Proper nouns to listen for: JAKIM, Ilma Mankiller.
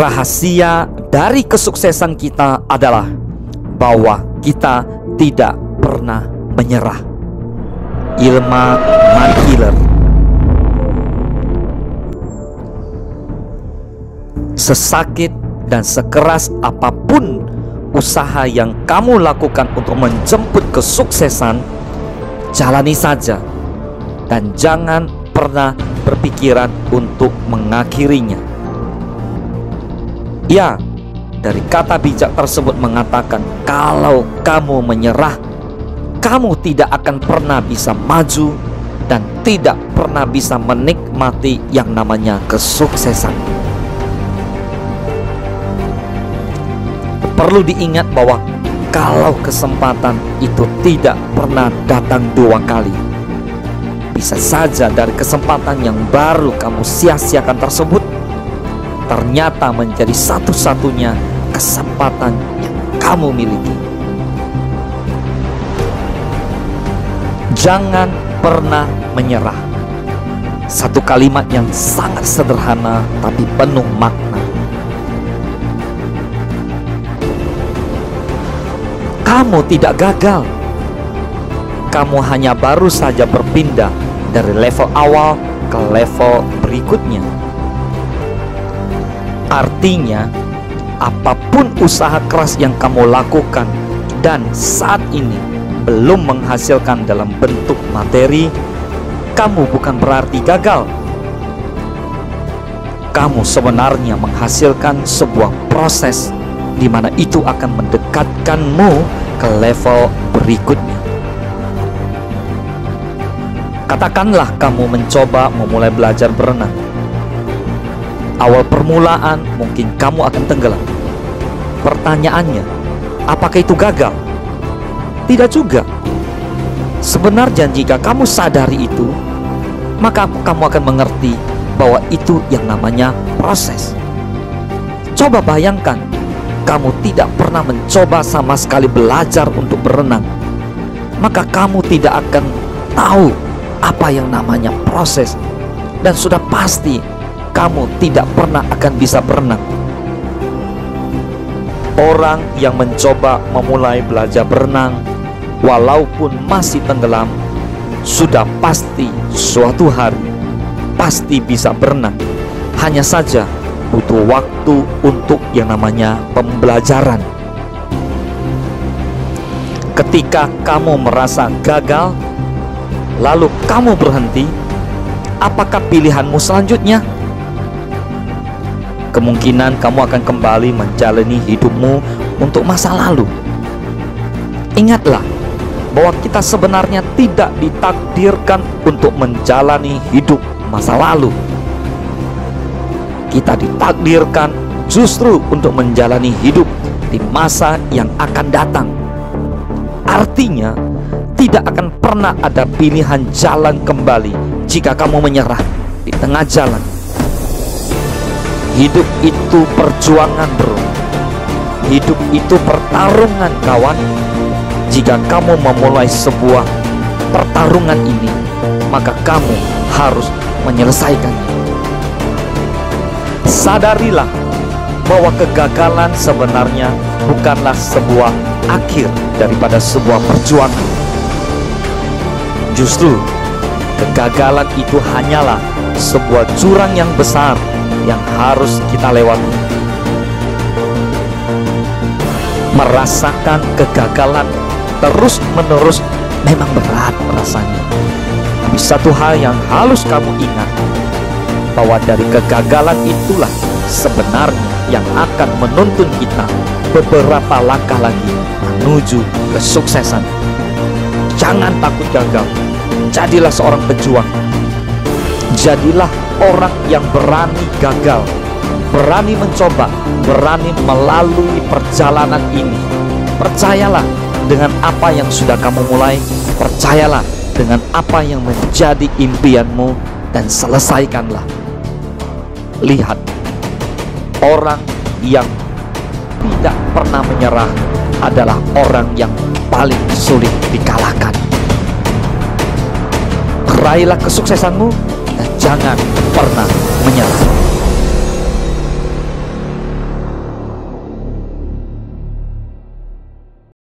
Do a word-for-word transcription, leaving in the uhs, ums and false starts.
Rahasia dari kesuksesan kita adalah bahwa kita tidak pernah menyerah. Ilma Mankiller. Sesakit dan sekeras apapun usaha yang kamu lakukan untuk menjemput kesuksesan, jalani saja dan jangan pernah berpikiran untuk mengakhirinya. Ya, dari kata bijak tersebut mengatakan kalau kamu menyerah, kamu tidak akan pernah bisa maju dan tidak pernah bisa menikmati yang namanya kesuksesan. Perlu diingat bahwa kalau kesempatan itu tidak pernah datang dua kali, bisa saja dari kesempatan yang baru kamu sia-siakan tersebut ternyata menjadi satu-satunya kesempatan yang kamu miliki. Jangan pernah menyerah. Satu kalimat yang sangat sederhana tapi penuh makna. Kamu tidak gagal. Kamu hanya baru saja berpindah dari level awal ke level berikutnya. Artinya, apapun usaha keras yang kamu lakukan dan saat ini belum menghasilkan dalam bentuk materi, kamu bukan berarti gagal. Kamu sebenarnya menghasilkan sebuah proses di mana itu akan mendekatkanmu ke level berikutnya. Katakanlah kamu mencoba memulai belajar berenang. Awal permulaan mungkin kamu akan tenggelam. Pertanyaannya, apakah itu gagal? Tidak juga. Sebenarnya jika kamu sadari itu, maka kamu akan mengerti bahwa itu yang namanya proses. Coba bayangkan, kamu tidak pernah mencoba sama sekali belajar untuk berenang, maka kamu tidak akan tahu apa yang namanya proses. Dan sudah pasti kamu tidak pernah akan bisa berenang. Orang yang mencoba memulai belajar berenang walaupun masih tenggelam, sudah pasti suatu hari pasti bisa berenang. Hanya saja butuh waktu untuk yang namanya pembelajaran. Ketika kamu merasa gagal, lalu kamu berhenti, apakah pilihanmu selanjutnya? Kemungkinan kamu akan kembali menjalani hidupmu untuk masa lalu. Ingatlah bahwa kita sebenarnya tidak ditakdirkan untuk menjalani hidup masa lalu. Kita ditakdirkan justru untuk menjalani hidup di masa yang akan datang. Artinya, tidak akan pernah ada pilihan jalan kembali jika kamu menyerah di tengah jalan. Hidup itu perjuangan, bro. Hidup itu pertarungan, kawan. Jika kamu memulai sebuah pertarungan ini, maka kamu harus menyelesaikannya. Sadarilah bahwa kegagalan sebenarnya bukanlah sebuah akhir daripada sebuah perjuangan. Justru, kegagalan itu hanyalah sebuah jurang yang besar yang harus kita lewati. Merasakan kegagalan terus-menerus memang berat rasanya. Tapi satu hal yang harus kamu ingat, bahwa dari kegagalan itulah sebenarnya yang akan menuntun kita beberapa langkah lagi menuju kesuksesan. Jangan takut gagal. Jadilah seorang pejuang. Jadilah orang yang berani gagal, berani mencoba, berani melalui perjalanan ini. Percayalah dengan apa yang sudah kamu mulai, percayalah dengan apa yang menjadi impianmu dan selesaikanlah. Lihat, orang yang tidak pernah menyerah adalah orang yang paling sulit dikalahkan. Raihlah kesuksesanmu dan jangan pernah menyerah.